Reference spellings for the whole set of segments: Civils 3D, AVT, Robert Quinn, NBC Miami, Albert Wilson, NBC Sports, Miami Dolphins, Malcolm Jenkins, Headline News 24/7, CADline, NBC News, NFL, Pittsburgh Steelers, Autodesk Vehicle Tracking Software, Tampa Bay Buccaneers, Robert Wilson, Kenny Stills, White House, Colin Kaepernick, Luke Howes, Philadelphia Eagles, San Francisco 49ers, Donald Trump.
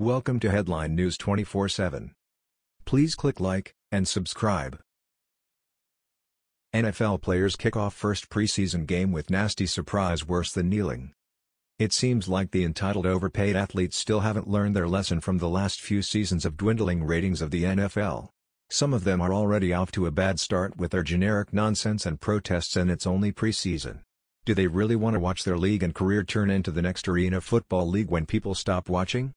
Welcome to Headline News 24/7. Please click like and subscribe. NFL players kick off first preseason game with nasty surprise worse than kneeling. It seems like the entitled overpaid athletes still haven't learned their lesson from the last few seasons of dwindling ratings of the NFL. Some of them are already off to a bad start with their generic nonsense and protests, and it's only preseason. Do they really want to watch their league and career turn into the next Arena Football League when people stop watching?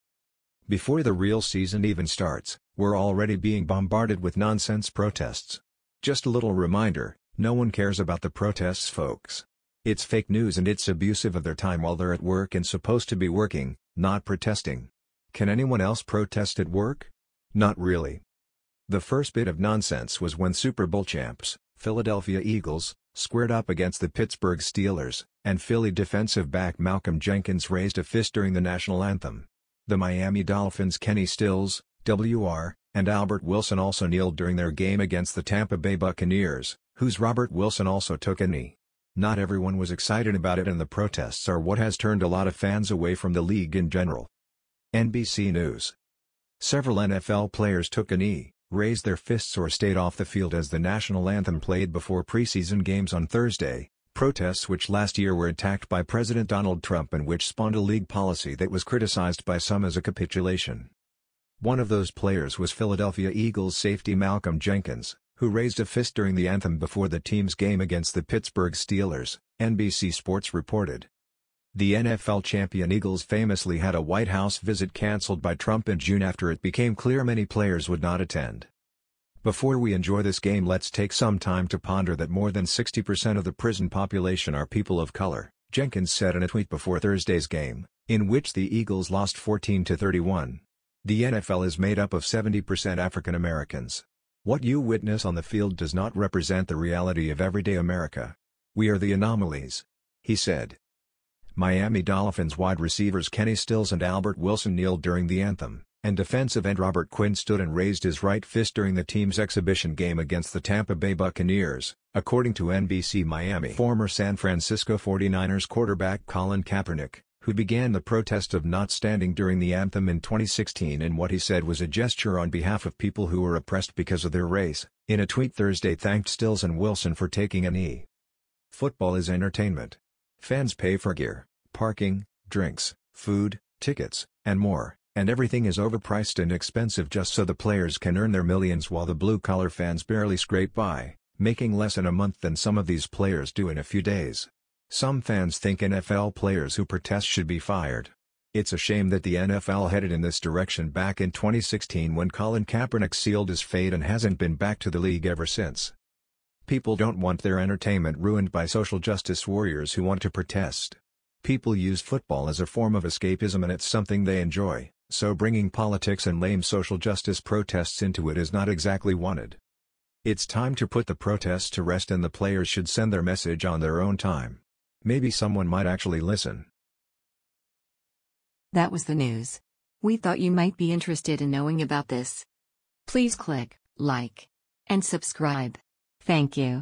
Before the real season even starts, we're already being bombarded with nonsense protests. Just a little reminder, no one cares about the protests, folks. It's fake news and it's abusive of their time while they're at work and supposed to be working, not protesting. Can anyone else protest at work? Not really. The first bit of nonsense was when Super Bowl champs, Philadelphia Eagles, squared up against the Pittsburgh Steelers, and Philly defensive back Malcolm Jenkins raised a fist during the national anthem. The Miami Dolphins' Kenny Stills, WR, and Albert Wilson also kneeled during their game against the Tampa Bay Buccaneers, whose Robert Wilson also took a knee. Not everyone was excited about it, and the protests are what has turned a lot of fans away from the league in general. NBC News. Several NFL players took a knee, raised their fists or stayed off the field as the national anthem played before preseason games on Thursday. Protests which last year were attacked by President Donald Trump and which spawned a league policy that was criticized by some as a capitulation. One of those players was Philadelphia Eagles safety Malcolm Jenkins, who raised a fist during the anthem before the team's game against the Pittsburgh Steelers, NBC Sports reported. The NFL champion Eagles famously had a White House visit canceled by Trump in June after it became clear many players would not attend. Before we enjoy this game, let's take some time to ponder that more than 60% of the prison population are people of color, Jenkins said in a tweet before Thursday's game, in which the Eagles lost 14-31. The NFL is made up of 70% African Americans. What you witness on the field does not represent the reality of everyday America. We are the anomalies, he said. Miami Dolphins wide receivers Kenny Stills and Albert Wilson kneeled during the anthem, and defensive end Robert Quinn stood and raised his right fist during the team's exhibition game against the Tampa Bay Buccaneers, according to NBC Miami. Former San Francisco 49ers quarterback Colin Kaepernick, who began the protest of not standing during the anthem in 2016 in what he said was a gesture on behalf of people who were oppressed because of their race, in a tweet Thursday thanked Stills and Wilson for taking a knee. Football is entertainment. Fans pay for gear, parking, drinks, food, tickets, and more. And everything is overpriced and expensive just so the players can earn their millions while the blue-collar fans barely scrape by, making less in a month than some of these players do in a few days. Some fans think NFL players who protest should be fired. It's a shame that the NFL headed in this direction back in 2016 when Colin Kaepernick sealed his fate and hasn't been back to the league ever since. People don't want their entertainment ruined by social justice warriors who want to protest. People use football as a form of escapism and it's something they enjoy. So bringing politics and lame social justice protests into it is not exactly wanted. It's time to put the protests to rest, and the players should send their message on their own time. Maybe someone might actually listen. That was the news. We thought you might be interested in knowing about this. Please click like and subscribe. Thank you.